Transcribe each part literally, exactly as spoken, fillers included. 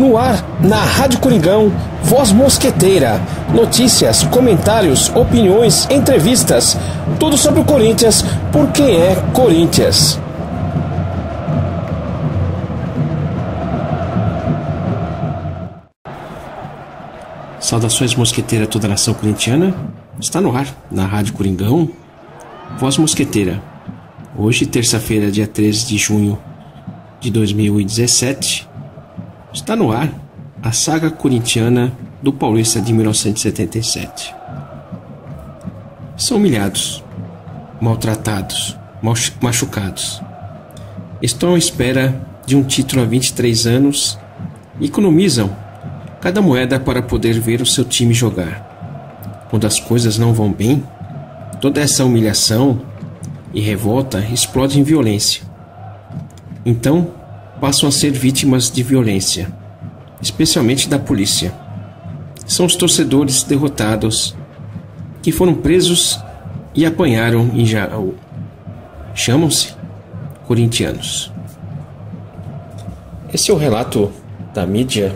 No ar, na Rádio Coringão, Voz Mosqueteira. Notícias, comentários, opiniões, entrevistas. Tudo sobre o Corinthians, por quem é Corinthians. Saudações mosqueteira a toda a nação corintiana. Está no ar, na Rádio Coringão, Voz Mosqueteira. Hoje, terça-feira, dia treze de junho de dois mil e dezessete... Está no ar a saga corintiana do Paulista de mil novecentos e setenta e sete. São humilhados, maltratados, machucados. Estão à espera de um título há vinte e três anos e economizam cada moeda para poder ver o seu time jogar. Quando as coisas não vão bem, toda essa humilhação e revolta explode em violência. Então, passam a ser vítimas de violência, especialmente da polícia. São os torcedores derrotados que foram presos e apanharam em Jaú. Chamam-se corintianos. Esse é o relato da mídia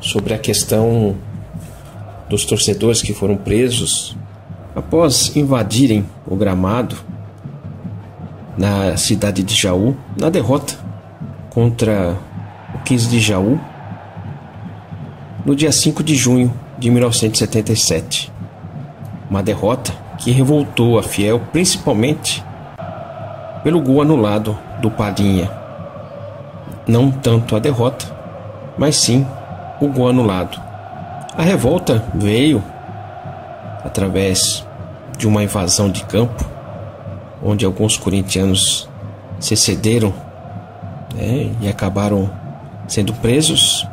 sobre a questão dos torcedores que foram presos após invadirem o gramado na cidade de Jaú, na derrota contra o quinze de Jaú, no dia cinco de junho de mil novecentos e setenta e sete. Uma derrota que revoltou a fiel, principalmente pelo gol anulado do Palhinha. Não tanto a derrota, mas sim o gol anulado. A revolta veio através de uma invasão de campo, onde alguns corintianos se excederam, né, e acabaram sendo presos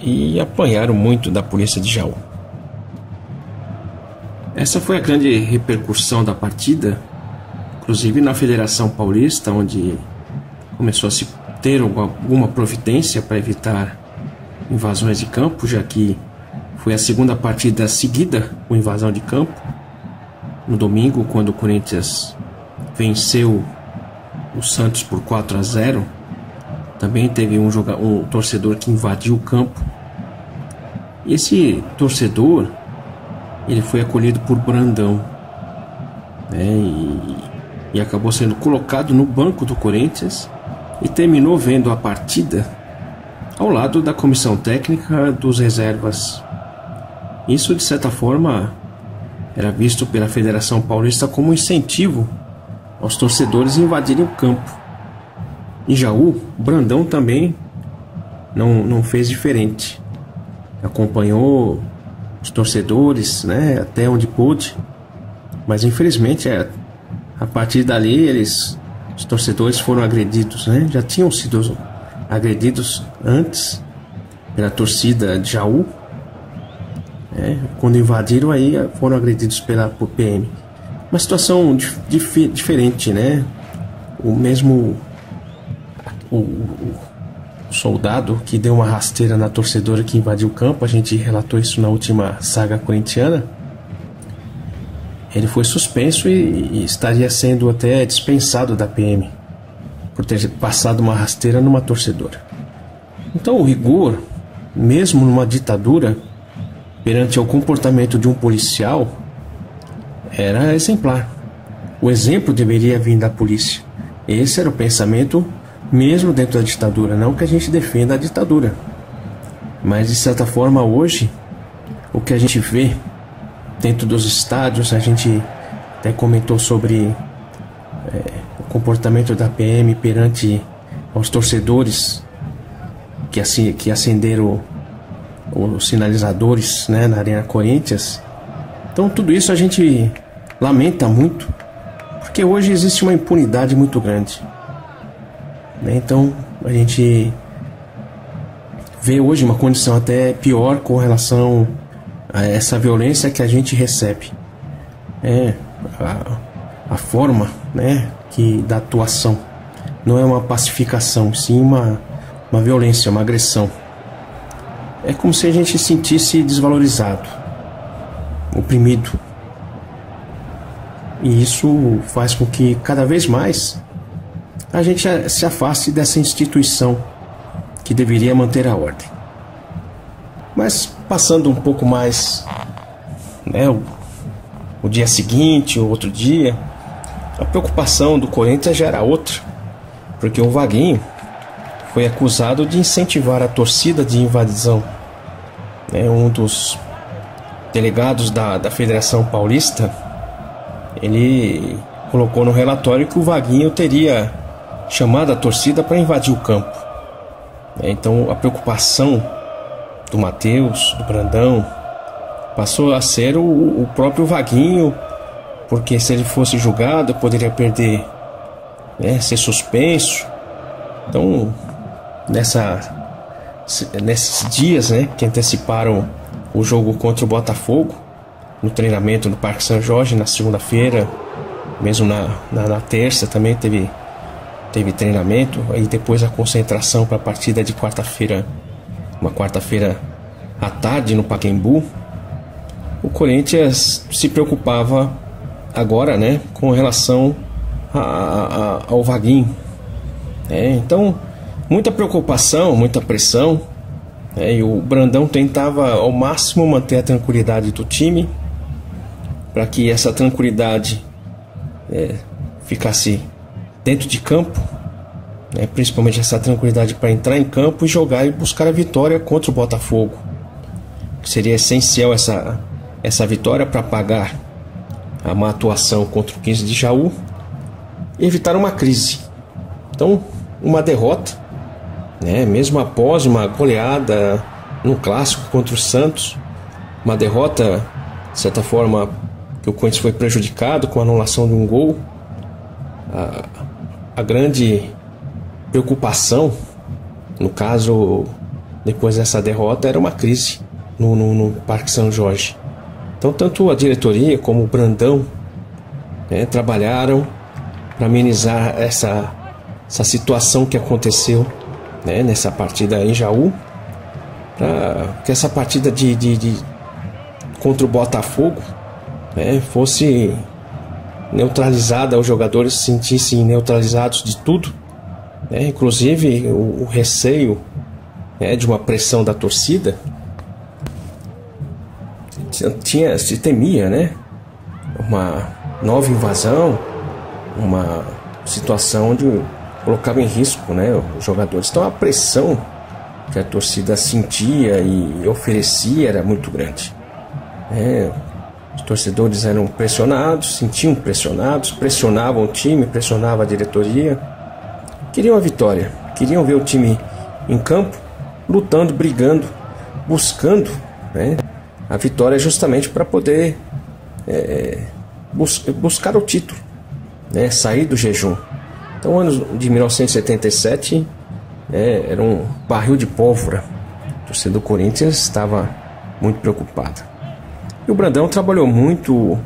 e apanharam muito da polícia de Jaú. Essa foi a grande repercussão da partida, inclusive na Federação Paulista, onde começou a se ter alguma providência para evitar invasões de campo, já que foi a segunda partida seguida com invasão de campo. No domingo, quando o Corinthians venceu o Santos por quatro a zero, também teve um, jogador, um torcedor que invadiu o campo. E esse torcedor, ele foi acolhido por Brandão, né, e, e acabou sendo colocado no banco do Corinthians e terminou vendo a partida ao lado da comissão técnica dos reservas. Isso, de certa forma, era visto pela Federação Paulista como um incentivo aos torcedores invadirem o campo. Em Jaú, Brandão também não, não fez diferente. Acompanhou os torcedores, né, até onde pôde. Mas infelizmente, é, a partir dali, eles, os torcedores foram agredidos, né? Já tinham sido agredidos antes pela torcida de Jaú, né? Quando invadiram, aí foram agredidos pela por P M. Uma situação dif- diferente, né? O mesmo... O, o, o soldado que deu uma rasteira na torcedora que invadiu o campo, a gente relatou isso na última saga corintiana, ele foi suspenso e, e estaria sendo até dispensado da P M por ter passado uma rasteira numa torcedora. Então o rigor, mesmo numa ditadura, perante ao comportamento de um policial, era exemplar. O exemplo deveria vir da polícia. Esse era o pensamento, mesmo dentro da ditadura. Não que a gente defenda a ditadura, mas de certa forma hoje o que a gente vê dentro dos estádios, a gente até comentou sobre é, o comportamento da P M perante aos torcedores que, assim, que acenderam os sinalizadores, né, na Arena Corinthians. Então tudo isso a gente lamenta muito, porque hoje existe uma impunidade muito grande. Então a gente vê hoje uma condição até pior com relação a essa violência que a gente recebe. É a, a forma, né, que, da atuação. Não é uma pacificação, sim uma, uma violência, uma agressão. É como se a gente se sentisse desvalorizado, oprimido. E isso faz com que cada vez mais a gente se afaste dessa instituição que deveria manter a ordem. Mas passando um pouco mais, né, o, o dia seguinte, o outro dia, a preocupação do Corinthians já era outra, porque o Vaguinho foi acusado de incentivar a torcida de invasão. Né, um dos delegados da, da Federação Paulista, ele colocou no relatório que o Vaguinho teria chamado a torcida para invadir o campo. Então a preocupação do Matheus, do Brandão, passou a ser o, o próprio Vaguinho, porque se ele fosse julgado poderia perder, né, ser suspenso. Então nessa, nesses dias, né, que anteciparam o jogo contra o Botafogo, no treinamento no Parque São Jorge, na segunda-feira, mesmo na, na, na terça também teve, teve treinamento, e depois a concentração para a partida de quarta-feira, uma quarta-feira à tarde no Pacaembu. O Corinthians se preocupava agora, né, com relação a, a, a, ao Vaguinho. É, então, muita preocupação, muita pressão. É, e o Brandão tentava ao máximo manter a tranquilidade do time, para que essa tranquilidade é, ficasse dentro de campo, né, principalmente essa tranquilidade para entrar em campo e jogar e buscar a vitória contra o Botafogo. Seria essencial essa, essa vitória para apagar a má atuação contra o quinze de Jaú e evitar uma crise. Então, uma derrota, né, mesmo após uma goleada no clássico contra o Santos, uma derrota de certa forma que o Corinthians foi prejudicado com a anulação de um gol. A, a grande preocupação, no caso, depois dessa derrota, era uma crise no, no, no Parque São Jorge. Então tanto a diretoria como o Brandão, né, trabalharam para amenizar essa, essa situação que aconteceu, né, nessa partida em Jaú, para que essa partida de, de, de contra o Botafogo, né, fosse neutralizada, os jogadores se sentissem neutralizados de tudo, né, inclusive o, o receio, né, de uma pressão da torcida. Tinha, se temia, né, uma nova invasão, uma situação onde colocava em risco, né, os jogadores. Então a pressão que a torcida sentia e oferecia era muito grande. É, os torcedores eram pressionados, sentiam pressionados, pressionavam o time, pressionavam a diretoria. Queriam a vitória, queriam ver o time em campo, lutando, brigando, buscando, né, a vitória justamente para poder é, bus- buscar o título, né, sair do jejum. Então o ano de mil novecentos e setenta e sete é, era um barril de pólvora. O torcedor do Corinthians estava muito preocupado. E o Brandão trabalhou muito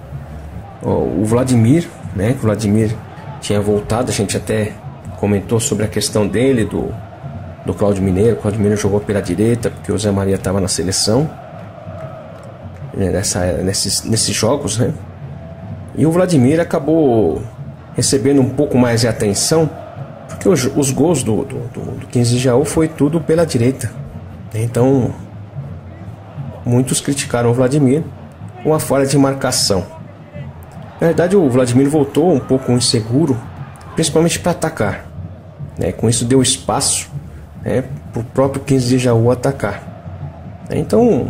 ó, o Vladimir, né, que o Vladimir tinha voltado, a gente até comentou sobre a questão dele, do, do Cláudio Mineiro. O Cláudio Mineiro jogou pela direita, porque o Zé Maria estava na seleção, nessa, nesses, nesses jogos, né? E o Vladimir acabou recebendo um pouco mais de atenção, porque os, os gols do, do, do quinze de Jaú foi tudo pela direita. Então muitos criticaram o Vladimir com a falha de marcação. Na verdade o Vladimir voltou um pouco inseguro, principalmente para atacar, né? Com isso deu espaço, né, para o próprio quinze de Jaú atacar. Então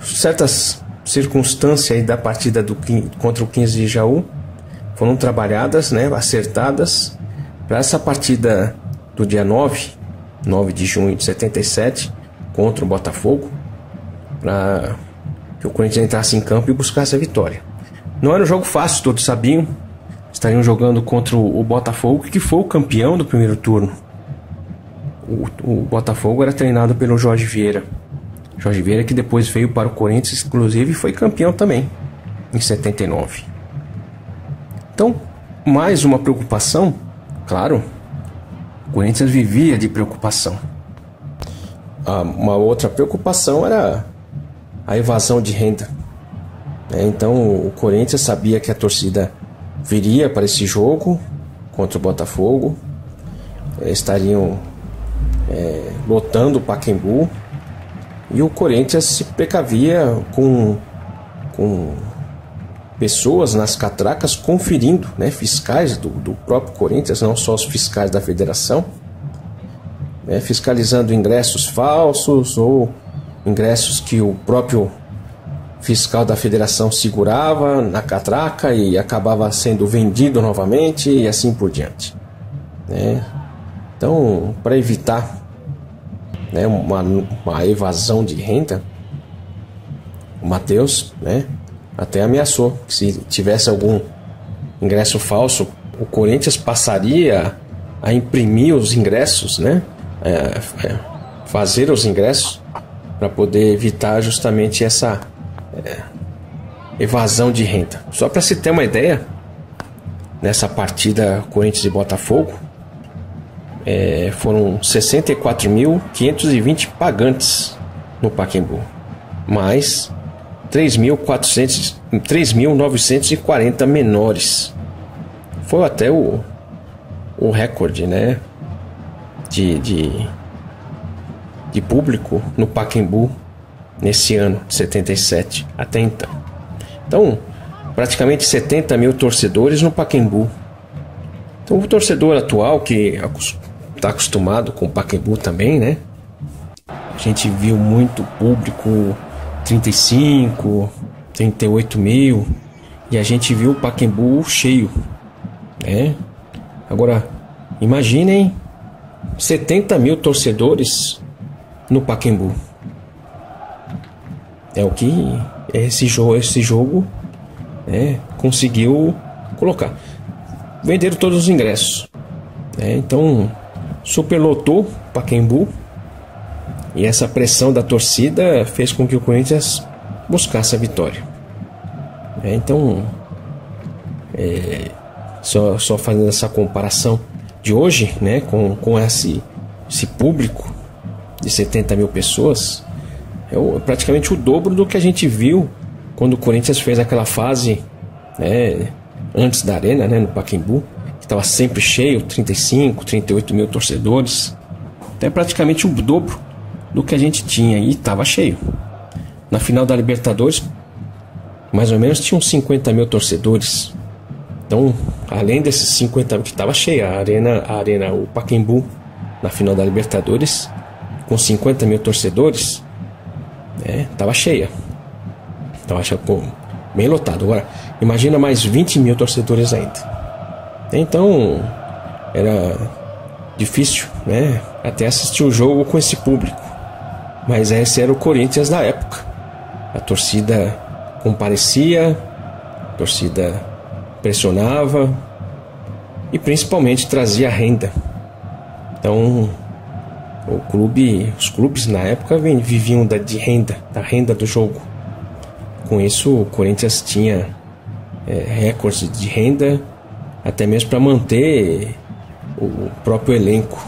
certas circunstâncias aí da partida do, contra o quinze de Jaú foram trabalhadas, né, acertadas para essa partida do dia nove de junho de setenta e sete contra o Botafogo, para que o Corinthians entrasse em campo e buscasse a vitória. Não era um jogo fácil, todos sabiam. Estariam jogando contra o Botafogo, que foi o campeão do primeiro turno. O, o Botafogo era treinado pelo Jorge Vieira. Jorge Vieira, que depois veio para o Corinthians, inclusive, foi campeão também, em setenta e nove. Então, mais uma preocupação, claro, o Corinthians vivia de preocupação. Ah, uma outra preocupação era a evasão de renda. É, então, o Corinthians sabia que a torcida viria para esse jogo contra o Botafogo, estariam é, lotando o Pacaembu, E o Corinthians se precavia com, com pessoas nas catracas conferindo, né, fiscais do, do próprio Corinthians, não só os fiscais da federação, né, fiscalizando ingressos falsos ou ingressos que o próprio fiscal da federação segurava na catraca e acabava sendo vendido novamente e assim por diante, né? Então, para evitar, né, uma, uma evasão de renda, o Matheus, né, até ameaçou que se tivesse algum ingresso falso, o Corinthians passaria a imprimir os ingressos, né, é, é, fazer os ingressos para poder evitar justamente essa é, evasão de renda. Só para se ter uma ideia, nessa partida Corinthians e Botafogo, é, foram sessenta e quatro mil quinhentos e vinte pagantes no Pacaembu, mais três mil novecentos e quarenta menores. Foi até o, o recorde, né, de, de, de público no Pacaembu nesse ano de setenta e sete até então. Então, praticamente setenta mil torcedores no Pacaembu. Então, o torcedor atual que está acostumado com o Pacaembu também, né? A gente viu muito público, trinta e cinco, trinta e oito mil, e a gente viu o Pacaembu cheio, né? Agora, imaginem setenta mil torcedores no Pacaembu. É o que esse jogo, esse jogo, né, conseguiu colocar. Venderam todos os ingressos, né? Então, superlotou o Pacaembu. E essa pressão da torcida fez com que o Corinthians buscasse a vitória. É, então, é, só, só fazendo essa comparação de hoje, né, com, com esse, esse público de setenta mil pessoas, é, o, é praticamente o dobro do que a gente viu quando o Corinthians fez aquela fase, né, antes da arena, né, no Pacaembu, que estava sempre cheio, trinta e cinco, trinta e oito mil torcedores. Então é praticamente o dobro do que a gente tinha, e estava cheio. Na final da Libertadores, mais ou menos tinham cinquenta mil torcedores. Então, além desses cinquenta mil que estava cheia, a arena, a arena, o Pacaembu, na final da Libertadores, com cinquenta mil torcedores, estava, né, cheia. Então, acho bem lotado. Agora, imagina mais vinte mil torcedores ainda. Então, era difícil, né, até assistir o jogo com esse público. Mas esse era o Corinthians na época. A torcida comparecia, a torcida pressionava e principalmente trazia renda. Então, o clube, os clubes na época viviam da, de renda, da renda do jogo. Com isso, o Corinthians tinha é, recordes de renda, até mesmo para manter o próprio elenco.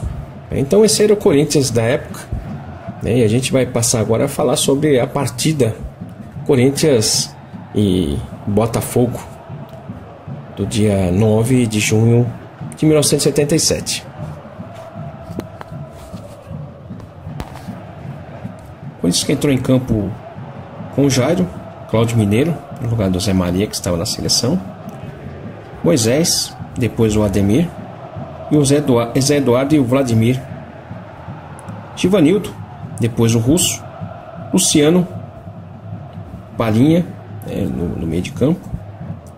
Então, esse era o Corinthians da época. E a gente vai passar agora a falar sobre a partida Corinthians e Botafogo do dia nove de junho de mil novecentos e setenta e sete. O Corinthians entrou em campo com o Jairo, Cláudio Mineiro, no lugar do Zé Maria, que estava na seleção, Moisés, depois o Ademir, e o Zé Eduardo, Zé Eduardo e o Vladimir, Givanildo, depois o Russo Luciano Palhinha, né, no, no meio de campo,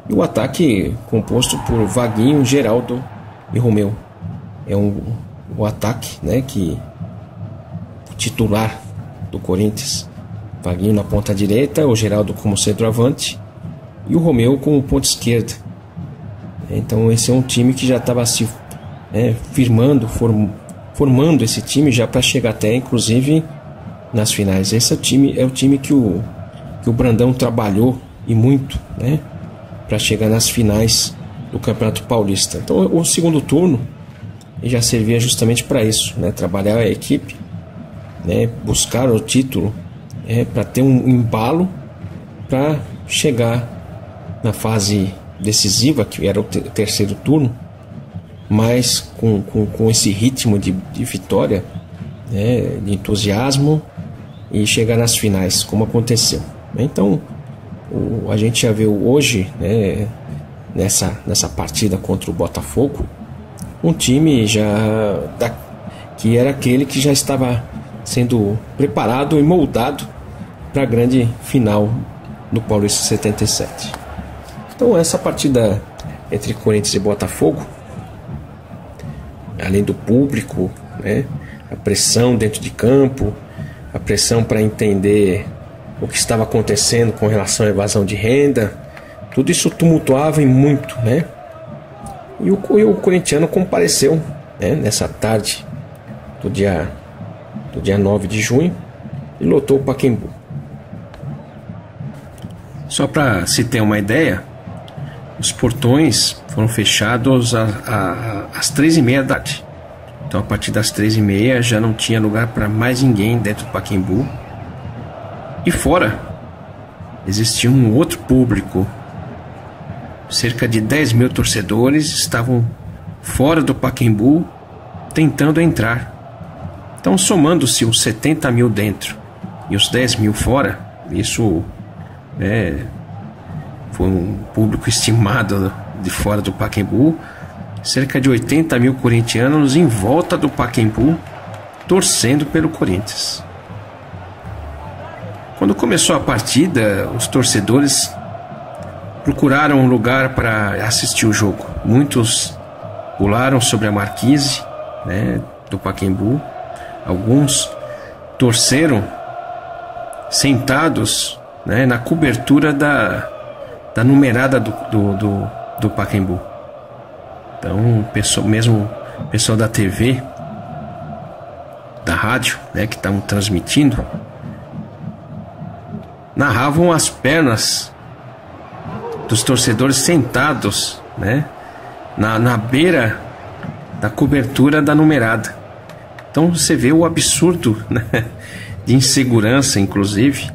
e o ataque composto por Vaguinho, Geraldo e Romeu. É um, o ataque, né, que o titular do Corinthians, Vaguinho na ponta direita, o Geraldo como centroavante e o Romeu como ponta esquerda. Então esse é um time que já estava se é, firmando, formando formando esse time já para chegar até inclusive nas finais. Esse é o time, é o time que o, que o Brandão trabalhou e muito, né, para chegar nas finais do Campeonato Paulista. Então o segundo turno já servia justamente para isso, né, trabalhar a equipe, né, buscar o título, é, para ter um embalo para chegar na fase decisiva, que era o terceiro turno. Mas com, com, com esse ritmo de, de vitória, né, de entusiasmo, e chegar nas finais, como aconteceu. Então, o, a gente já viu hoje, né, nessa, nessa partida contra o Botafogo, um time já da, que era aquele que já estava sendo preparado e moldado para a grande final do Paulista setenta e sete. Então, essa partida entre Corinthians e Botafogo, além do público, né, a pressão dentro de campo, a pressão para entender o que estava acontecendo com relação à evasão de renda, tudo isso tumultuava e muito, né? E o, e o corintiano compareceu, né, nessa tarde do dia, do dia nove de junho e lotou o Pacaembu. Só para se ter uma ideia, os portões foram fechados a, a, às três e meia da tarde. Então, a partir das três e meia já não tinha lugar para mais ninguém dentro do Pacaembu. E fora, existia um outro público. Cerca de dez mil torcedores estavam fora do Pacaembu tentando entrar. Então, somando-se os setenta mil dentro e os dez mil fora, isso é, foi um público estimado de fora do Pacaembu. Cerca de oitenta mil corintianos em volta do Pacaembu, torcendo pelo Corinthians. Quando começou a partida, os torcedores procuraram um lugar para assistir o jogo. Muitos pularam sobre a marquise, né, do Pacaembu. Alguns torceram sentados, né, na cobertura da, da numerada do, do, do, do Pacaembu. Então, pessoal, mesmo o pessoal da T V, da rádio, né, que estavam transmitindo, narravam as pernas dos torcedores sentados, né, na, na beira da cobertura da numerada. Então você vê o absurdo, né, de insegurança, inclusive,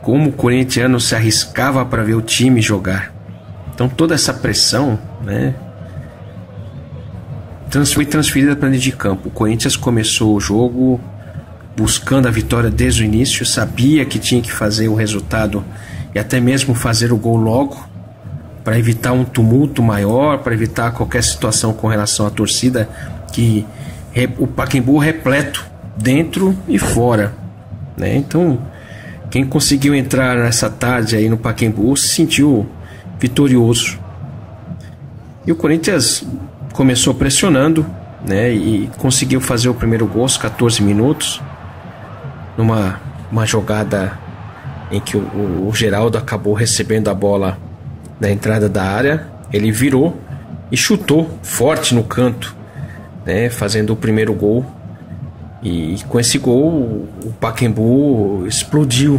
como o corintiano se arriscava para ver o time jogar. Então toda essa pressão, né, foi transferida para dentro de campo. O Corinthians começou o jogo buscando a vitória desde o início, sabia que tinha que fazer o resultado e até mesmo fazer o gol logo para evitar um tumulto maior, para evitar qualquer situação com relação à torcida, que o Pacaembu repleto dentro e fora, né? Então, quem conseguiu entrar nessa tarde aí no Pacaembu se sentiu vitorioso. E o Corinthians começou pressionando, né, e conseguiu fazer o primeiro gol aos quatorze minutos, numa uma jogada em que o, o, o Geraldo acabou recebendo a bola na entrada da área. Ele virou e chutou forte no canto, né, fazendo o primeiro gol. E com esse gol o Pacaembu explodiu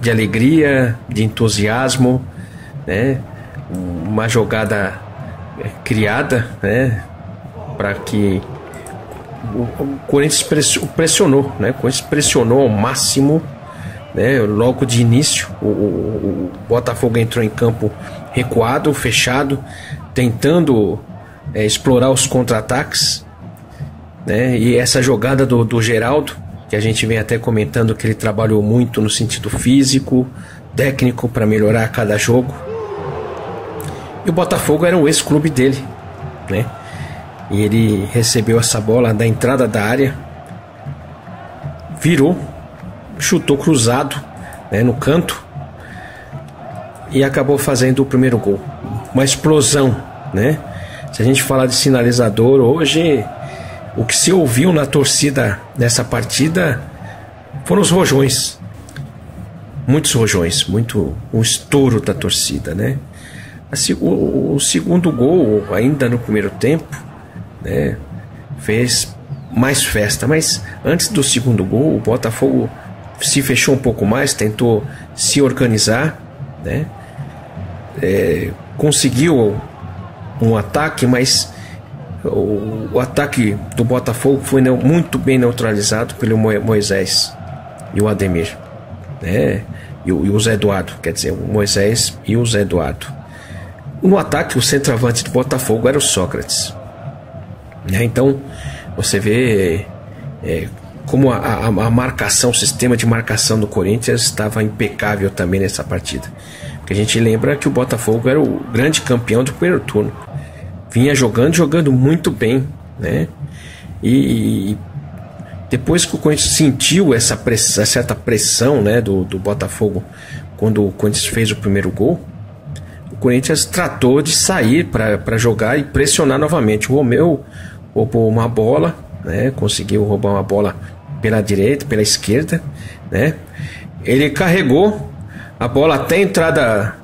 de alegria, de entusiasmo, né, uma jogada criada, né, para que o Corinthians pressionou, né, o Corinthians pressionou ao máximo, né, logo de início. O, o, o Botafogo entrou em campo recuado, fechado, tentando é, explorar os contra-ataques, né, e essa jogada do, do Geraldo, que a gente vem até comentando que ele trabalhou muito no sentido físico, técnico, para melhorar a cada jogo. E o Botafogo era o ex-clube dele, né? E ele recebeu essa bola da entrada da área, virou, chutou cruzado, né, no canto, e acabou fazendo o primeiro gol. Uma explosão, né? Se a gente falar de sinalizador hoje, o que se ouviu na torcida nessa partida foram os rojões. Muitos rojões, muito o estouro da torcida, né? O segundo gol, ainda no primeiro tempo, né, fez mais festa. Mas antes do segundo gol, o Botafogo se fechou um pouco mais, tentou se organizar, né, é, conseguiu um ataque, mas o, o ataque do Botafogo foi muito bem neutralizado pelo Moisés e o Ademir, né, e, o, e o Zé Eduardo, quer dizer, o Moisés e o Zé Eduardo. No ataque, o centroavante do Botafogo era o Sócrates, né? Então, você vê é, como a, a, a marcação, o sistema de marcação do Corinthians estava impecável também nessa partida. Porque a gente lembra que o Botafogo era o grande campeão do primeiro turno. Vinha jogando, jogando muito bem, né? E, e depois que o Corinthians sentiu essa, press, essa certa pressão, né, do, do Botafogo, quando o Corinthians fez o primeiro gol, o Corinthians tratou de sair para jogar e pressionar novamente. O Romeu roubou uma bola, né, conseguiu roubar uma bola pela direita, pela esquerda, né? Ele carregou a bola até a entrada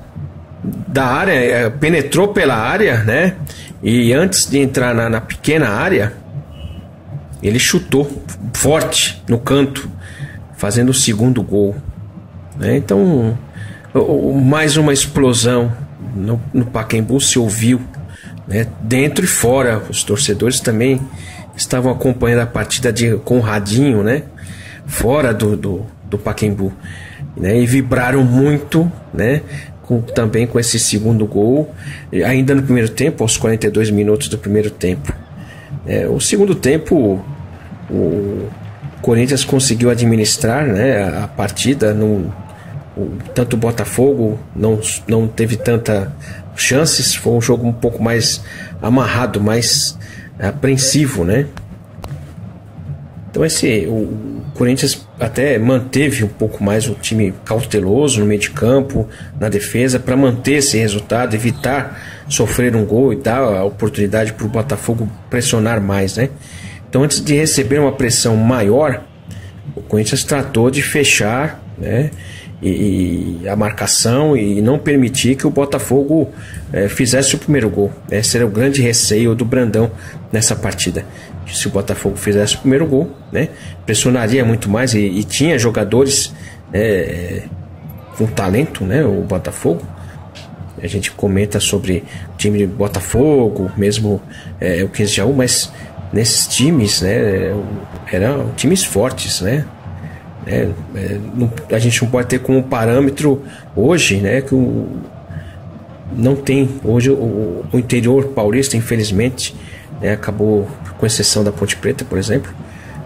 da área, penetrou pela área, né? E antes de entrar na, na pequena área, ele chutou forte no canto, fazendo o segundo gol, né? Então, mais uma explosão no, no Pacaembu, se ouviu, né? Dentro e fora, os torcedores também estavam acompanhando a partida de, com o radinho, né? Fora do, do, do Pacaembu, né? E vibraram muito, né? Com, também com esse segundo gol, ainda no primeiro tempo, aos quarenta e dois minutos do primeiro tempo. É, o segundo tempo, o Corinthians conseguiu administrar, né, a, a partida. Não, o, tanto o Botafogo não, não teve tantas chances, foi um jogo um pouco mais amarrado, mais apreensivo, né? Então esse, o O Corinthians até manteve um pouco mais o time cauteloso no meio de campo, na defesa, para manter esse resultado, evitar sofrer um gol e dar a oportunidade para o Botafogo pressionar mais, né? Então, antes de receber uma pressão maior, o Corinthians tratou de fechar, né, e, e a marcação e não permitir que o Botafogo eh, fizesse o primeiro gol. Esse era o grande receio do Brandão nessa partida. Se o Botafogo fizesse o primeiro gol, né, pressionaria muito mais e, e tinha jogadores é, com talento, né, o Botafogo. A gente comenta sobre o time de Botafogo, mesmo é, o quinze de Jaú, mas nesses times, né, eram times fortes, né? É, é, não, a gente não pode ter como parâmetro hoje, né, que o, não tem hoje o, o interior paulista, infelizmente, né, acabou, com exceção da Ponte Preta, por exemplo,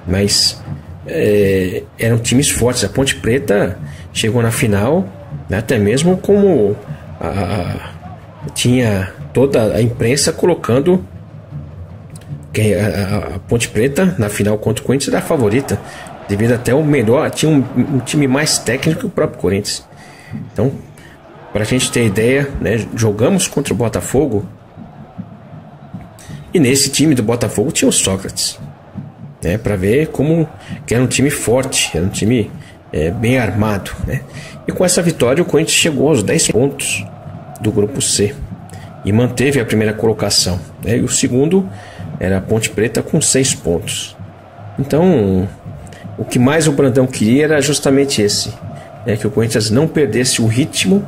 mas é, eram times fortes. A Ponte Preta chegou na final, né, até mesmo como a, a, tinha toda a imprensa colocando que a, a Ponte Preta na final contra o Corinthians era a favorita, devido até o melhor, tinha um, um time mais técnico que o próprio Corinthians. Então, para a gente ter ideia, né, jogamos contra o Botafogo. E nesse time do Botafogo tinha o Sócrates, né, para ver como que era um time forte, era um time é, bem armado, né? E com essa vitória o Corinthians chegou aos dez pontos do grupo C e manteve a primeira colocação, né? E o segundo era a Ponte Preta com seis pontos. Então, o que mais o Brandão queria era justamente esse, né, que o Corinthians não perdesse o ritmo,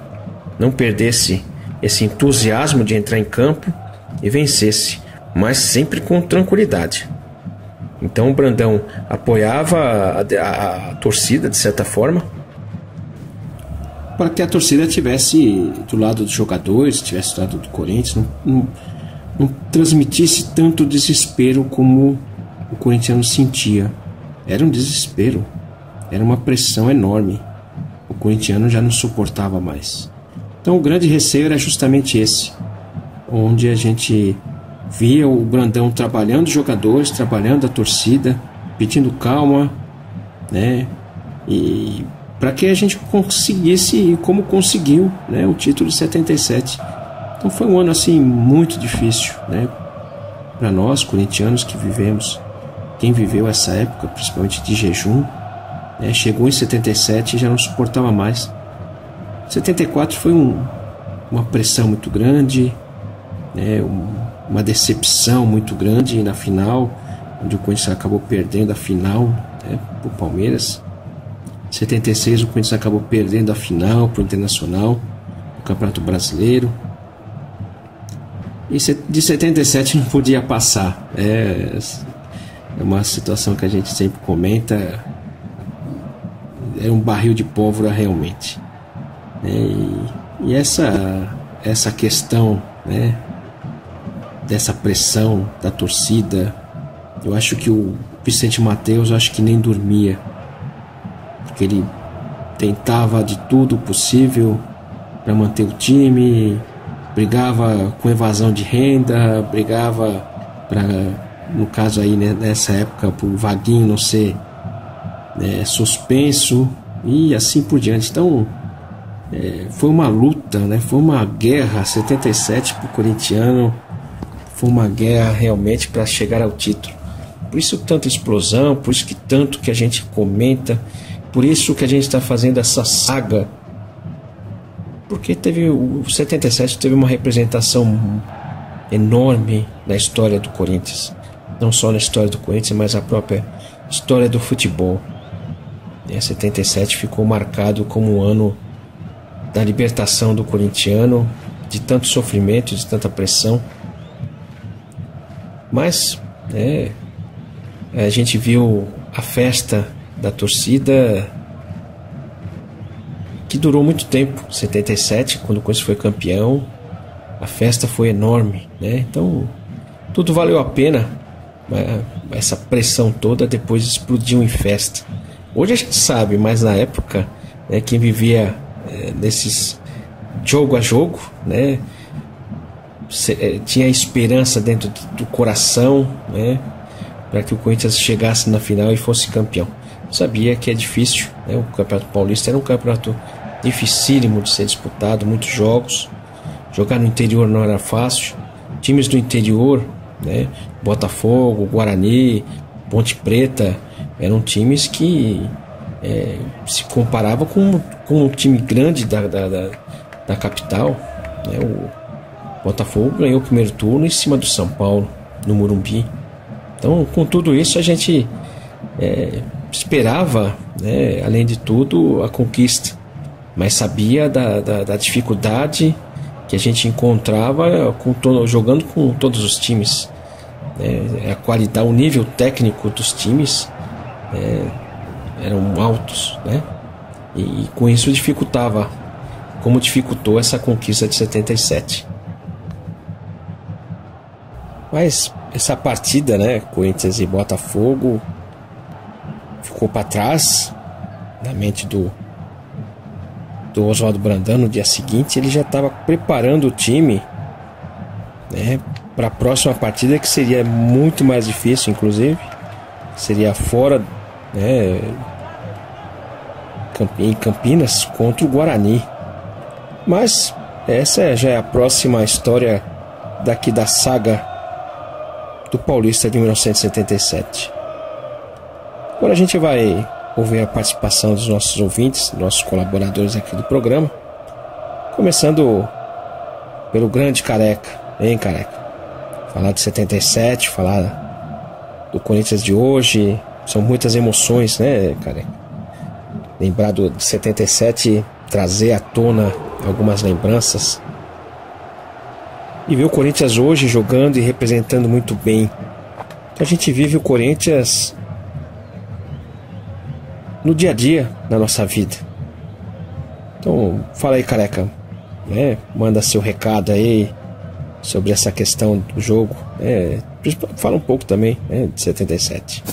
não perdesse esse entusiasmo de entrar em campo e vencesse, mas sempre com tranquilidade. Então o Brandão apoiava a, a, a torcida de certa forma, para que a torcida tivesse do lado dos jogadores, tivesse do lado do Corinthians, não, não, não transmitisse tanto desespero como o corintiano sentia. Era um desespero, era uma pressão enorme, o corintiano já não suportava mais. Então o grande receio era justamente esse, onde a gente via o Brandão trabalhando os jogadores, trabalhando a torcida, pedindo calma, né? E para que a gente conseguisse, como conseguiu, né, o título de setenta e sete. Então foi um ano assim muito difícil, né, para nós corintianos que vivemos, quem viveu essa época, principalmente de jejum, né? Chegou em setenta e sete e já não suportava mais. setenta e quatro foi um, uma pressão muito grande, né? Um, uma decepção muito grande na final, onde o Corinthians acabou perdendo a final, né, para o Palmeiras. Em setenta e seis o Corinthians acabou perdendo a final para o Internacional, o Campeonato Brasileiro. E de setenta e sete não podia passar. É, é uma situação que a gente sempre comenta, é um barril de pólvora realmente. E, e essa, essa questão, né, dessa pressão da torcida, eu acho que o Vicente Matheus acho que nem dormia, porque ele tentava de tudo possível para manter o time, brigava com evasão de renda, brigava para, no caso aí, né, nessa época, para o Vaguinho não ser é, suspenso e assim por diante. Então é, foi uma luta, né? Foi uma guerra. Setenta e sete para o corintiano foi uma guerra realmente para chegar ao título. Por isso tanta explosão, por isso que tanto que a gente comenta, por isso que a gente está fazendo essa saga, porque teve o setenta e sete teve uma representação enorme na história do Corinthians, não só na história do Corinthians, mas a própria história do futebol. E setenta e sete ficou marcado como o ano da libertação do corintiano, de tanto sofrimento, de tanta pressão. Mas é, a gente viu a festa da torcida que durou muito tempo. Setenta e sete, quando o Corinthians foi campeão, a festa foi enorme, né? Então tudo valeu a pena, essa pressão toda depois explodiu em festa. Hoje a gente sabe, mas na época, né, quem vivia é, nesses jogo a jogo, né, tinha esperança dentro do coração, né, para que o Corinthians chegasse na final e fosse campeão. Sabia que é difícil, né? O Campeonato Paulista era um campeonato dificílimo de ser disputado, muitos jogos, jogar no interior não era fácil, times do interior, né, Botafogo, Guarani, Ponte Preta, eram times que é, se comparavam com, com um time grande da, da, da, da capital, né? O Botafogo ganhou o primeiro turno em cima do São Paulo, no Morumbi. Então, com tudo isso, a gente é, esperava, né, além de tudo, a conquista. Mas sabia da, da, da dificuldade que a gente encontrava com todo, jogando com todos os times. É, a qualidade, o nível técnico dos times é, eram altos, né? E, e com isso dificultava, como dificultou essa conquista de setenta e sete. Mas essa partida, né, Corinthians e Botafogo, ficou para trás na mente do, do Oswaldo Brandão. No dia seguinte ele já estava preparando o time, né, para a próxima partida, que seria muito mais difícil, inclusive seria fora, né, em Campinas, contra o Guarani. Mas essa já é a próxima história daqui da saga do Paulista de mil novecentos e setenta e sete. Agora a gente vai ouvir a participação dos nossos ouvintes, nossos colaboradores aqui do programa, começando pelo grande Careca. Hein, Careca? Falar de setenta e sete, falar do Corinthians de hoje, são muitas emoções, né, Careca? Lembrar do setenta e sete, trazer à tona algumas lembranças. E ver o Corinthians hoje jogando e representando muito bem. A gente vive o Corinthians no dia a dia, na nossa vida. Então, fala aí, Careca, né? Manda seu recado aí sobre essa questão do jogo, né? Fala um pouco também, né, de setenta e sete.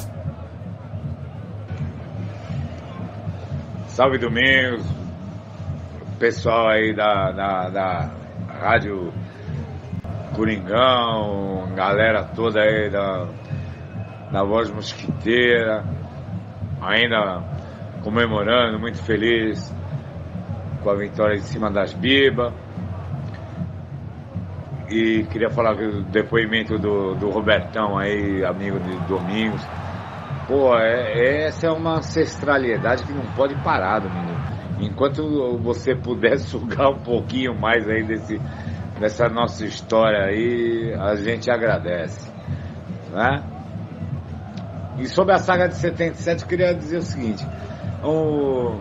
Salve, Domingos, pessoal aí da, da, da Rádio Coringão, galera toda aí da, da Voz Mosqueteira, ainda comemorando, muito feliz com a vitória em cima das Bibas. E queria falar do depoimento do, do Robertão aí, amigo de Domingos. Pô, é, essa é uma ancestralidade que não pode parar, Domingos. Enquanto você puder sugar um pouquinho mais aí desse... dessa nossa história aí, a gente agradece, né? E sobre a saga de setenta e sete, eu queria dizer o seguinte: o...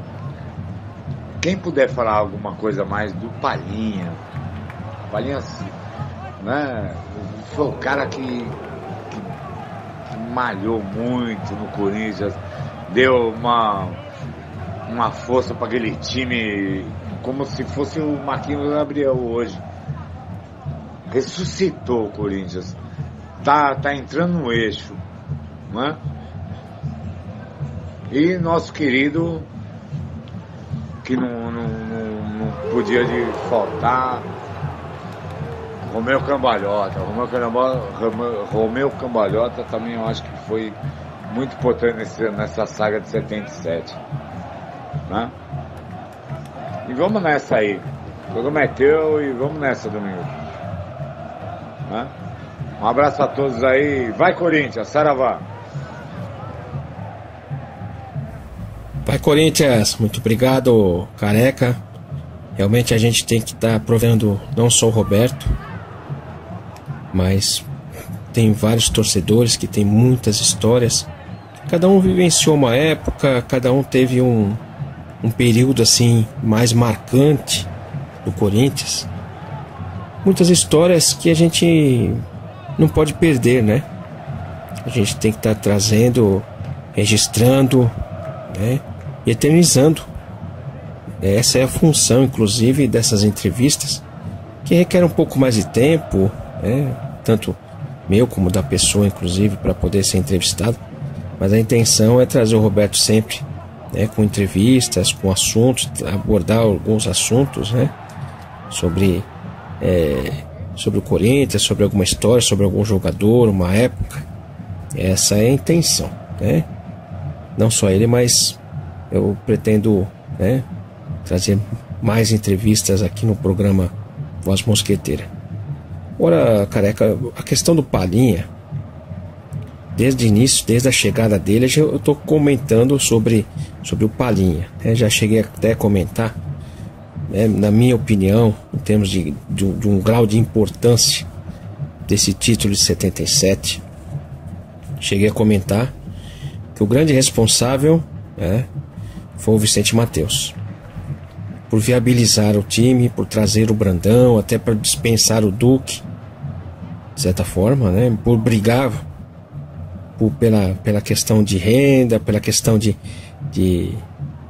quem puder falar alguma coisa mais do Palhinha, Palhinha, né, foi o cara que, que, que malhou muito no Corinthians, deu uma, uma força para aquele time, como se fosse o Marquinhos Gabriel hoje. Ressuscitou o Corinthians, tá, tá entrando no eixo, né? E nosso querido, que não, não, não, não podia de faltar, Romeu Cambalhota. Romeu Cambalhota, Romeu, Romeu Cambalhota também eu acho que foi muito importante nesse, nessa saga de setenta e sete. Né? E vamos nessa aí. O programa é teu e vamos nessa, domingo. Né? Um abraço a todos aí. Vai, Corinthians, saravá. Vai, Corinthians, muito obrigado, Careca. Realmente a gente tem que estar tá provendo não só o Roberto, mas tem vários torcedores que tem muitas histórias. Cada um vivenciou uma época, cada um teve um, um período assim mais marcante do Corinthians. Muitas histórias que a gente não pode perder, né? A gente tem que estar tá trazendo, registrando, né? E eternizando. Essa é a função, inclusive, dessas entrevistas, que requer um pouco mais de tempo, né? Tanto meu como da pessoa, inclusive, para poder ser entrevistado. Mas a intenção é trazer o Roberto sempre, né? Com entrevistas, com assuntos, abordar alguns assuntos, né? Sobre... É... sobre o Corinthians, sobre alguma história, sobre algum jogador, uma época. Essa é a intenção, né? Não só ele, mas eu pretendo, né, trazer mais entrevistas aqui no programa Voz Mosqueteira. Ora, Careca, a questão do Palhinha, desde o início, desde a chegada dele, eu estou comentando sobre, sobre o Palhinha, né? Já cheguei até a comentar, na minha opinião, em termos de, de, de um grau de importância desse título de setenta e sete, cheguei a comentar que o grande responsável, né, foi o Vicente Matheus, por viabilizar o time, por trazer o Brandão, até para dispensar o Duque, de certa forma, né, por brigar por, pela, pela questão de renda, pela questão de, de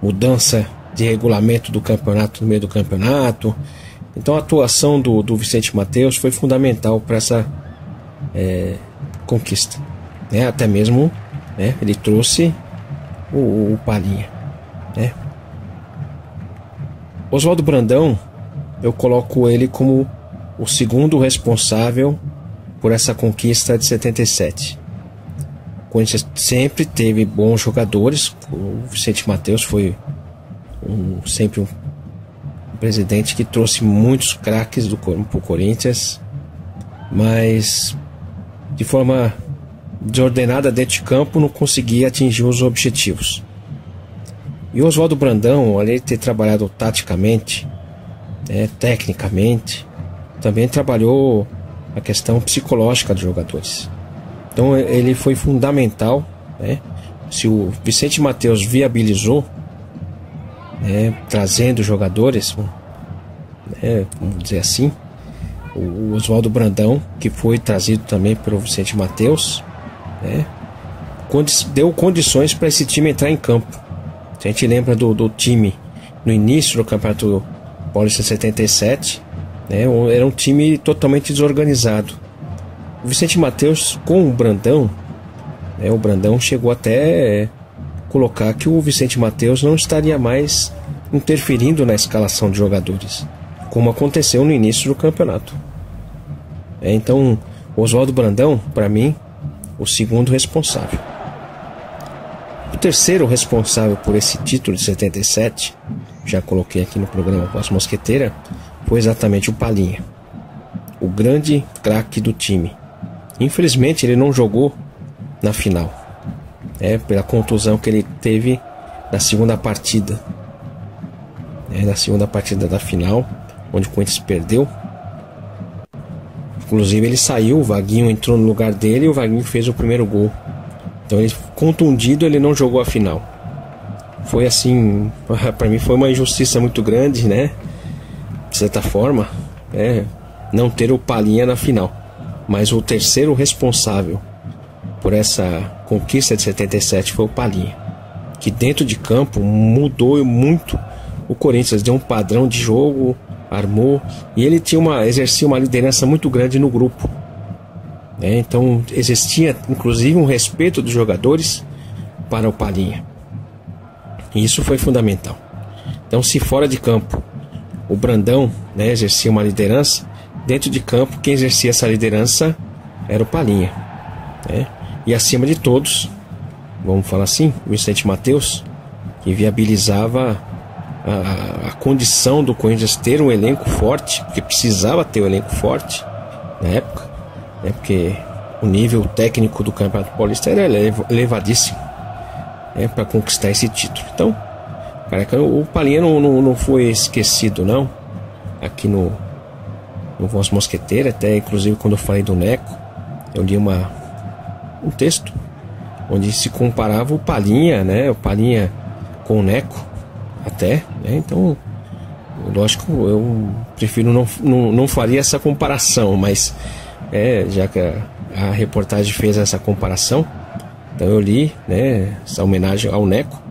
mudança de regulamento do campeonato, no meio do campeonato. Então a atuação do, do Vicente Matheus foi fundamental para essa é, conquista, né? Até mesmo, né, ele trouxe o, o Palhinha, né? Oswaldo Brandão, eu coloco ele como o segundo responsável por essa conquista de setenta e sete. O Corinthians sempre teve bons jogadores. O Vicente Matheus foi Um, sempre um presidente que trouxe muitos craques do pro Corinthians, mas de forma desordenada dentro de campo não conseguia atingir os objetivos. E o Oswaldo Brandão, além de ter trabalhado taticamente, né, tecnicamente, também trabalhou a questão psicológica dos jogadores. Então ele foi fundamental, né? Se o Vicente Matheus viabilizou, né, trazendo jogadores, né, vamos dizer assim, o Oswaldo Brandão, que foi trazido também pelo Vicente Matheus, né, deu condições para esse time entrar em campo. A gente lembra do, do time no início do Campeonato Paulista setenta e sete, né, era um time totalmente desorganizado. O Vicente Matheus com o Brandão, né, o Brandão chegou até colocar que o Vicente Matheus não estaria mais interferindo na escalação de jogadores, como aconteceu no início do campeonato. É, então, Oswaldo Brandão, para mim, o segundo responsável. O terceiro responsável por esse título de setenta e sete, já coloquei aqui no programa Voz Mosqueteira, foi exatamente o Palhinha, o grande craque do time. Infelizmente, ele não jogou na final, É, pela contusão que ele teve na segunda partida, é, na segunda partida da final, onde o Corinthians perdeu. Inclusive ele saiu, o Vaguinho entrou no lugar dele e o Vaguinho fez o primeiro gol. Então ele, contundido, ele não jogou a final. Foi assim, para mim foi uma injustiça muito grande, né? De certa forma, é, não ter o Palhinha na final. Mas o terceiro responsável por essa conquista de setenta e sete foi o Palhinha, que dentro de campo mudou muito o Corinthians, deu um padrão de jogo, armou, e ele tinha uma, exercia uma liderança muito grande no grupo, né? Então existia inclusive um respeito dos jogadores para o Palhinha, Isso foi fundamental. Então, se fora de campo o Brandão, né, exercia uma liderança, dentro de campo quem exercia essa liderança era o Palhinha, né? E acima de todos, vamos falar assim, o Vicente Matheus, que viabilizava a, a condição do Corinthians ter um elenco forte, porque precisava ter um elenco forte na época, né? Porque o nível técnico do Campeonato Paulista era elevadíssimo, né, para conquistar esse título. Então, Careca, o Palhinha não, não, não foi esquecido, não, aqui no, no Voz Mosqueteira. Até inclusive quando eu falei do Neco, eu li uma, um texto onde se comparava o Palhinha, né, o Palhinha com o Neco até, né? Então, lógico, eu prefiro não, não, não faria essa comparação, mas é, já que a, a reportagem fez essa comparação, então eu li, né, essa homenagem ao Neco,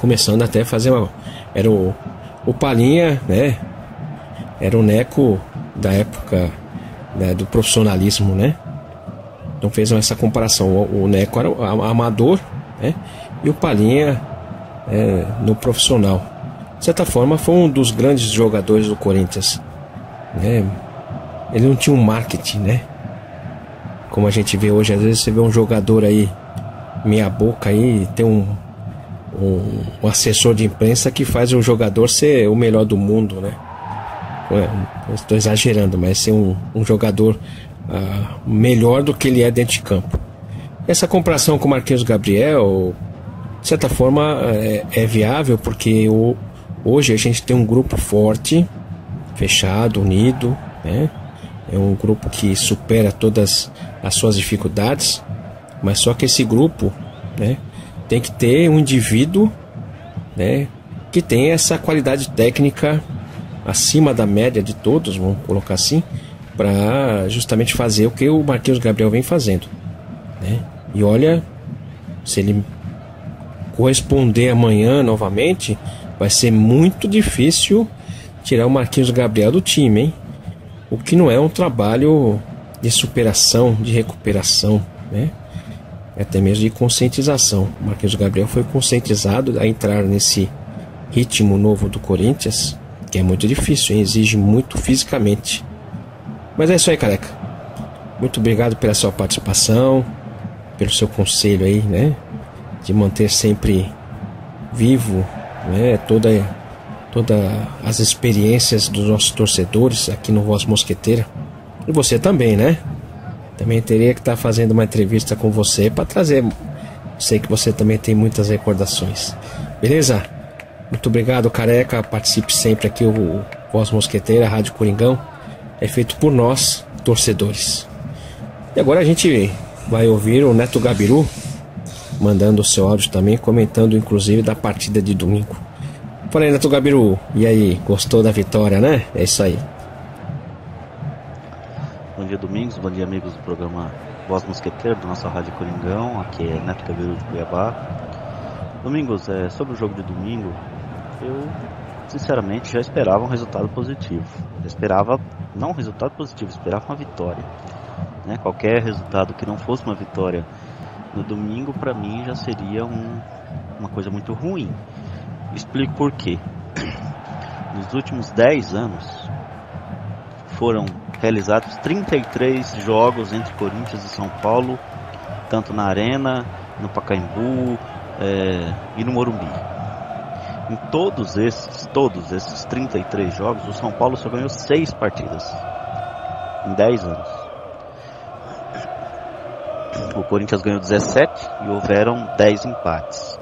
começando até a fazer uma... Era o, o Palhinha, né? Era o Neco da época, né, do profissionalismo, né? Então fez essa comparação. O, o Neco era o amador, né? E o Palhinha é, no profissional. De certa forma, foi um dos grandes jogadores do Corinthians, né? Ele não tinha um marketing, né? Como a gente vê hoje, às vezes você vê um jogador aí, meia boca aí, tem um... Um, um assessor de imprensa que faz o jogador ser o melhor do mundo, né? Estou exagerando, mas ser um, um jogador uh, melhor do que ele é dentro de campo. Essa comparação com o Marquinhos Gabriel, de certa forma, é, é viável, porque o, hoje a gente tem um grupo forte, fechado, unido, né? É um grupo que supera todas as suas dificuldades, mas só que esse grupo, né, tem que ter um indivíduo, né, que tem essa qualidade técnica acima da média de todos, vamos colocar assim, para justamente fazer o que o Marquinhos Gabriel vem fazendo, né? E olha, se ele corresponder amanhã novamente, vai ser muito difícil tirar o Marquinhos Gabriel do time, hein? O que não é um trabalho de superação, de recuperação, né? Até mesmo de conscientização. O Marquinhos Gabriel foi conscientizado a entrar nesse ritmo novo do Corinthians, que é muito difícil, hein? Exige muito fisicamente. Mas é isso aí, Careca. Muito obrigado pela sua participação, pelo seu conselho aí, né, de manter sempre vivo, né, toda, toda as experiências dos nossos torcedores aqui no Voz Mosqueteira. E você também, né? Também teria que estar fazendo uma entrevista com você para trazer. Sei que você também tem muitas recordações. Beleza? Muito obrigado, Careca. Participe sempre aqui. O Voz Mosqueteira, Rádio Coringão, é feito por nós, torcedores. E agora a gente vai ouvir o Neto Gabiru mandando o seu áudio também, comentando inclusive da partida de domingo. Fala aí, Neto Gabiru. E aí, gostou da vitória, né? É isso aí. Bom dia, Domingos, bom dia, amigos do programa Voz Mosqueteira, da nossa Rádio Coringão. Aqui é Neto Gabiru de Cuiabá. Domingos, é, sobre o jogo de domingo, eu sinceramente já esperava um resultado positivo. Eu esperava, não um resultado positivo, esperava uma vitória, né? Qualquer resultado que não fosse uma vitória no domingo, para mim já seria um, uma coisa muito ruim. Explico por quê. Nos últimos dez anos foram realizados trinta e três jogos entre Corinthians e São Paulo, tanto na Arena, no Pacaembu é, e no Morumbi. Em todos esses, todos esses trinta e três jogos, o São Paulo só ganhou seis partidas em dez anos. O Corinthians ganhou dezessete e houveram dez empates.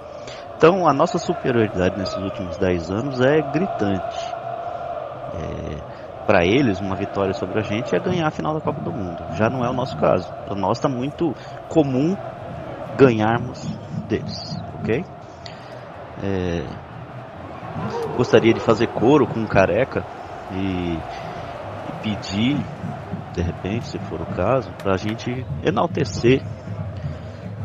Então a nossa superioridade nesses últimos dez anos é gritante. É... Para eles, uma vitória sobre a gente é ganhar a final da Copa do Mundo. Já não é o nosso caso. Para nós está muito comum ganharmos deles, ok? É... Gostaria de fazer coro com o Careca e, e pedir, de repente, se for o caso, para a gente enaltecer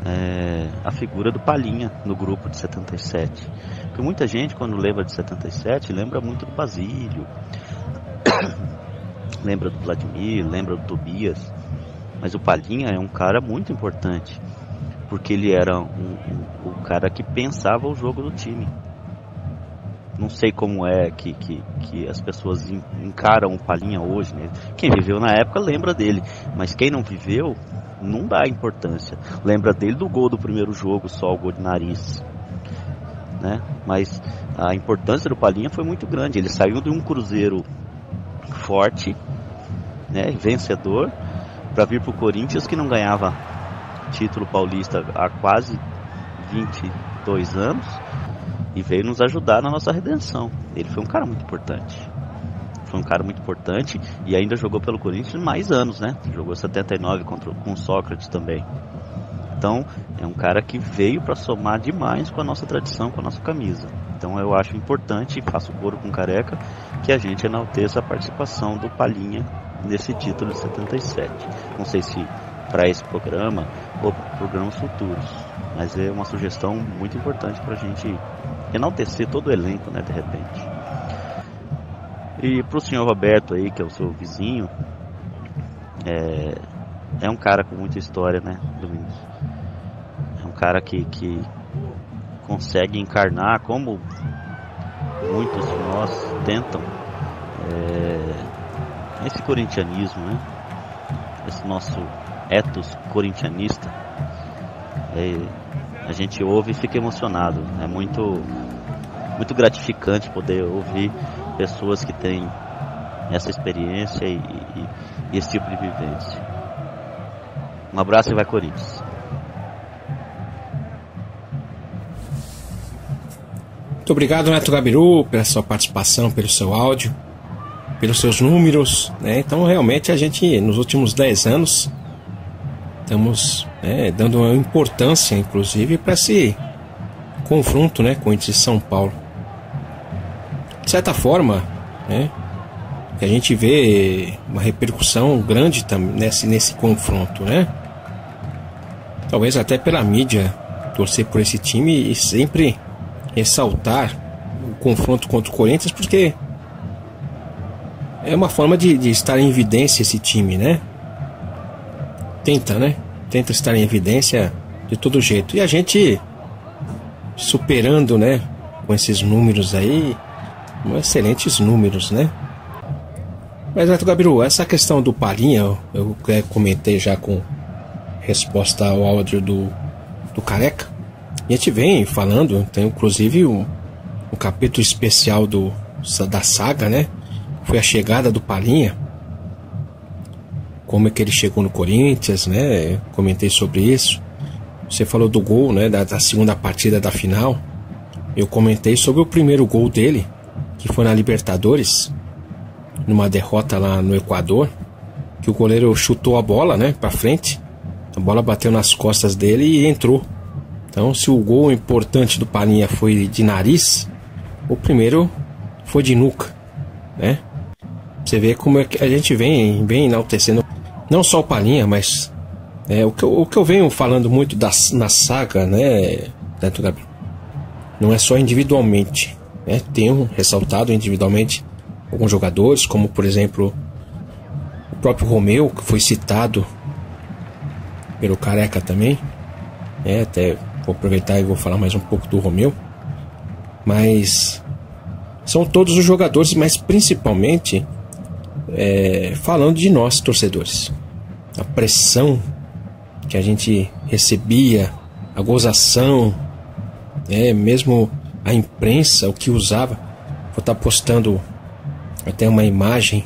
é... a figura do Palhinha no grupo de setenta e sete. Porque muita gente, quando lembra de setenta e sete, lembra muito do Basílio, lembra do Vladimir, lembra do Tobias, mas o Palhinha é um cara muito importante porque ele era um, um, um cara que pensava o jogo do time. Não sei como é que, que, que as pessoas encaram o Palhinha hoje, né? Quem viveu na época lembra dele, mas quem não viveu não dá importância. Lembra dele do gol do primeiro jogo, só o gol de nariz, né? Mas a importância do Palhinha foi muito grande. Ele saiu de um Cruzeiro forte, né, vencedor, para vir para o Corinthians, que não ganhava título paulista há quase vinte e dois anos, e veio nos ajudar na nossa redenção. Ele foi um cara muito importante. Foi um cara muito importante e ainda jogou pelo Corinthians mais anos, né? Jogou setenta e nove contra, com o Sócrates também. Então, é um cara que veio para somar demais com a nossa tradição, com a nossa camisa. Então, eu acho importante, e faço coro com Careca, que a gente enalteça a participação do Palhinha nesse título de setenta e sete. Não sei se para esse programa ou para programas futuros, mas é uma sugestão muito importante para a gente enaltecer todo o elenco, né, de repente. E para o senhor Roberto aí, que é o seu vizinho, é, é um cara com muita história, né, Domingos? É um cara que, que consegue encarnar, como muitos de nós tentam, é, esse corintianismo, né? Esse nosso ethos corintianista. É, a gente ouve e fica emocionado. É muito, muito gratificante poder ouvir pessoas que têm essa experiência e, e, e esse tipo de vivência. Um abraço e vai, Corinthians. Muito obrigado, Neto Gabiru, pela sua participação, pelo seu áudio, pelos seus números, né? Então, realmente, a gente, nos últimos dez anos, estamos, né, dando uma importância, inclusive, para esse confronto, né, com o Corinthians e São Paulo. De certa forma, né, que a gente vê uma repercussão grande nesse, nesse confronto, né? Talvez até pela mídia torcer por esse time e sempre ressaltar o confronto contra o Corinthians, porque é uma forma de, de estar em evidência esse time, né? Tenta, né? Tenta estar em evidência de todo jeito. E a gente superando, né, com esses números aí, excelentes números, né? Mas, Neto Gabiru, essa questão do Palhinha, eu comentei já com resposta ao áudio do, do Careca. A gente vem falando, tem inclusive um, um capítulo especial do, da saga, né? Foi a chegada do Palhinha. Como é que ele chegou no Corinthians, né? Eu comentei sobre isso. Você falou do gol, né? Da, da segunda partida da final. Eu comentei sobre o primeiro gol dele, que foi na Libertadores, numa derrota lá no Equador, que o goleiro chutou a bola, né, para frente, a bola bateu nas costas dele e entrou. Então, se o gol importante do Palhinha foi de nariz, o primeiro foi de nuca, né? Você vê como é que a gente vem, vem enaltecendo não só o Palhinha, mas é, o, que eu, o que eu venho falando muito da, na saga, né, Neto Gabriel, não é só individualmente, né? Tenho ressaltado individualmente alguns jogadores, como por exemplo o próprio Romeu, que foi citado pelo Careca também, é, até vou aproveitar e vou falar mais um pouco do Romeu. Mas são todos os jogadores, mas principalmente é, falando de nós, torcedores, a pressão que a gente recebia, a gozação, é, mesmo a imprensa, o que usava. Vou estar postando até uma imagem,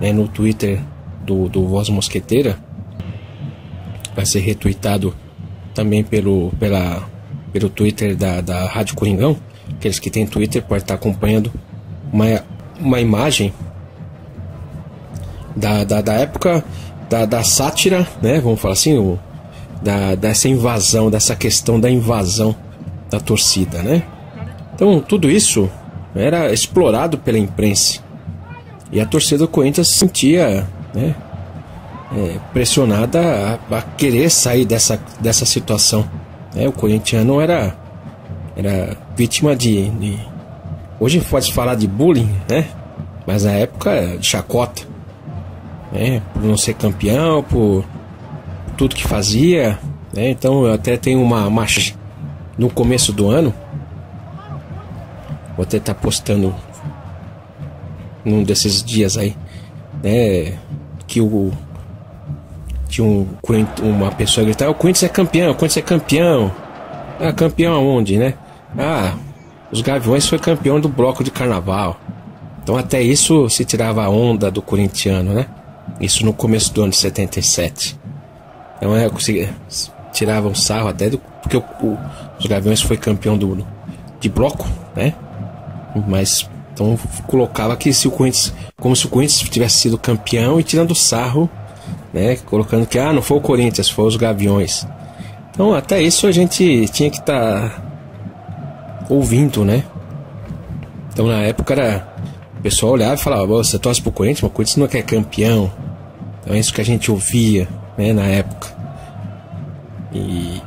né, no Twitter do, do Voz Mosqueteira. Vai ser retweetado também pelo, pela, pelo Twitter da, da Rádio Coringão. Aqueles que têm Twitter podem estar acompanhando uma, uma imagem da, da, da época da, da sátira, né, vamos falar assim, o, da, dessa invasão, dessa questão da invasão da torcida, né? Então tudo isso era explorado pela imprensa. E a torcida do Corinthians se sentia, né, é, pressionada a, a querer sair dessa, dessa situação, né? O corintiano era, era vítima de, de... Hoje pode falar de bullying, né? Mas na época, de chacota, né? Por não ser campeão, por tudo que fazia, né? Então eu até tenho uma, uma no começo do ano, vou até estar postando num desses dias aí, né, que o que um, uma pessoa gritar: o Corinthians é campeão, o Corinthians é campeão. Ah, campeão aonde, né? Ah, os Gaviões foi campeão do bloco de carnaval. Então até isso se tirava a onda do corintiano, né? Isso no começo do ano de setenta e sete. Então é, tirava um sarro até do, porque o, o, os Gaviões foi campeão do, de bloco, né? Mas então colocava que se o Corinthians, como se o Corinthians tivesse sido campeão, e tirando sarro, né? Colocando que ah, não foi o Corinthians, foi os Gaviões. Então até isso a gente tinha que estar tá ouvindo, né? Então na época era, o pessoal olhava e falava: você torce pro Corinthians, mas o Corinthians não é campeão. Então é isso que a gente ouvia, né, na época. E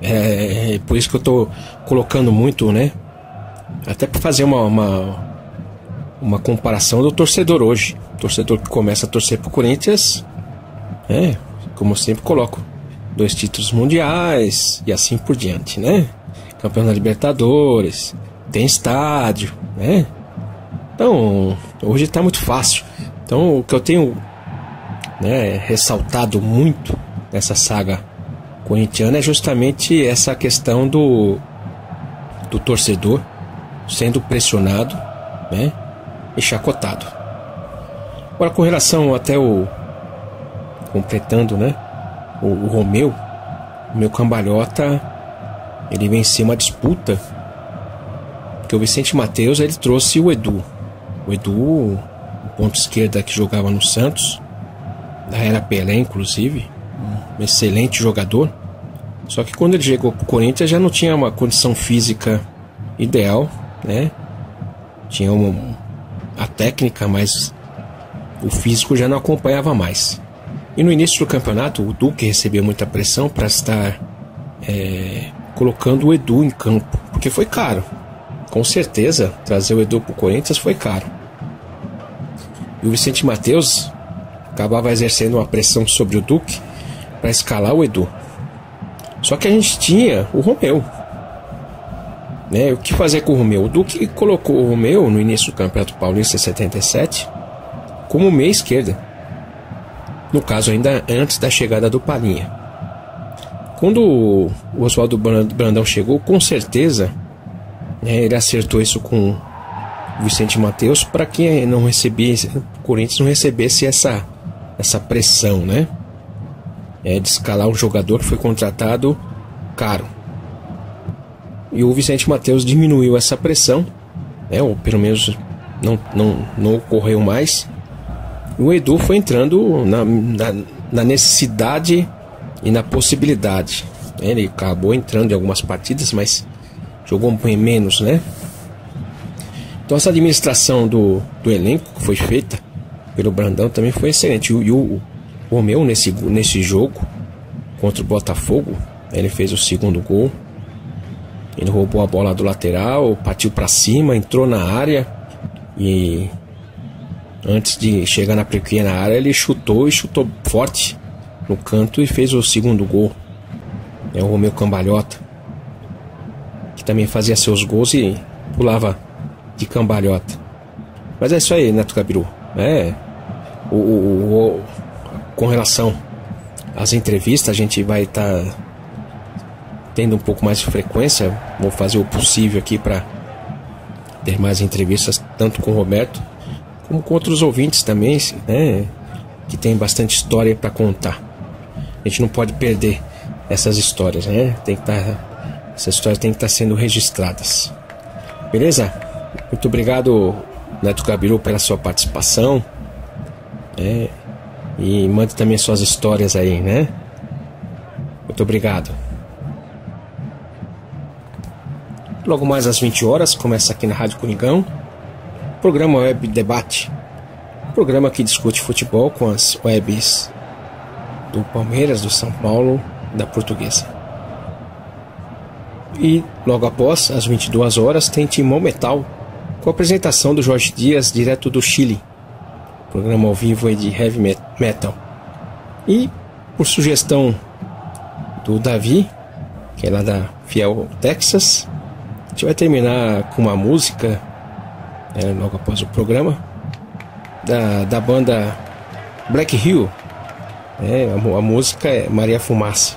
é, é por isso que eu tô colocando muito, né? Até para fazer uma, uma, uma comparação do torcedor hoje. O torcedor que começa a torcer pro Corinthians, né, como eu sempre coloco, dois títulos mundiais e assim por diante, né? Campeão da Libertadores, tem estádio, né? Então, hoje tá muito fácil. Então, o que eu tenho, né, ressaltado muito nessa saga corintiana é justamente essa questão do, do torcedor sendo pressionado, né, e chacotado. Agora, com relação até o... completando, né, o, o Romeu, o meu cambalhota, ele venceu uma disputa que o Vicente Matheus, ele trouxe o Edu. O Edu, o ponto esquerda que jogava no Santos, da era Pelé, inclusive, um excelente jogador. Só que quando ele chegou pro Corinthians já não tinha uma condição física ideal, né? Tinha uma, a técnica, mas o físico já não acompanhava mais. E no início do campeonato o Duque recebeu muita pressão para estar é, colocando o Edu em campo, porque foi caro. Com certeza trazer o Edu para o Corinthians foi caro. E o Vicente Matheus acabava exercendo uma pressão sobre o Duque para escalar o Edu. Só que a gente tinha o Romeu, né? O que fazer com o Romeu? O Duque colocou o Romeu no início do Campeonato Paulista setenta e sete como meia esquerda. No caso, ainda antes da chegada do Palhinha. Quando o Oswaldo Brandão chegou, com certeza, né, ele acertou isso com o Vicente Matheus para que não recebesse, o Corinthians não recebesse essa, essa pressão, né, é, de escalar um jogador que foi contratado caro. E o Vicente Matheus diminuiu essa pressão, né, ou pelo menos não, não, não ocorreu mais. O Edu foi entrando na, na, na necessidade e na possibilidade. Ele acabou entrando em algumas partidas, mas jogou um pouco menos, né? Então essa administração do, do elenco que foi feita pelo Brandão também foi excelente. E o Romeu nesse, nesse jogo contra o Botafogo, ele fez o segundo gol. Ele roubou a bola do lateral, partiu para cima, entrou na área e... antes de chegar na pequena área, ele chutou e chutou forte no canto e fez o segundo gol. É o Romeu cambalhota, que também fazia seus gols e pulava de cambalhota. Mas é isso aí, Neto Gabiru. É, o, o, o, com relação às entrevistas, a gente vai estar tá tendo um pouco mais de frequência. Vou fazer o possível aqui para ter mais entrevistas, tanto com o Roberto como com outros ouvintes também, né, que tem bastante história para contar. A gente não pode perder essas histórias, né? Tem que tá, essas histórias tem que estar tá sendo registradas. Beleza? Muito obrigado, Neto Gabiru, pela sua participação. Né? E mande também suas histórias aí, né? Muito obrigado. Logo mais às vinte horas, começa aqui na Rádio Coringão, programa Web Debate, programa que discute futebol com as webs do Palmeiras, do São Paulo, da Portuguesa. E logo após, às vinte e duas horas, tem Timão Metal, com a apresentação do Jorge Dias, direto do Chile, programa ao vivo de Heavy Metal. E, por sugestão do Davi, que é lá da Fiel, Texas. A gente vai terminar com uma música, né, logo após o programa, da, da banda Black Hill. É, a, a música é Maria Fumaça.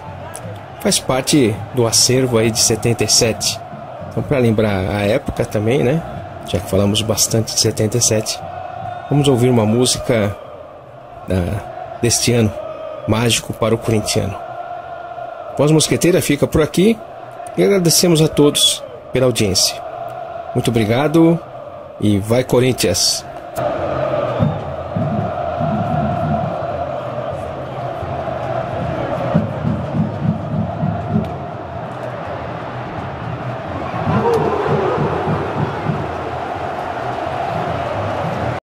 Faz parte do acervo aí de setenta e sete. Então, para lembrar a época também, né? Já que falamos bastante de setenta e sete, vamos ouvir uma música da, deste ano mágico para o corintiano. Voz Mosqueteira fica por aqui e agradecemos a todos pela audiência. Muito obrigado e vai Corinthians!